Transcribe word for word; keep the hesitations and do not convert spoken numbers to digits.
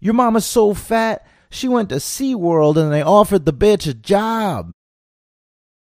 Your mama's so fat, she went to SeaWorld and they offered the bitch a job.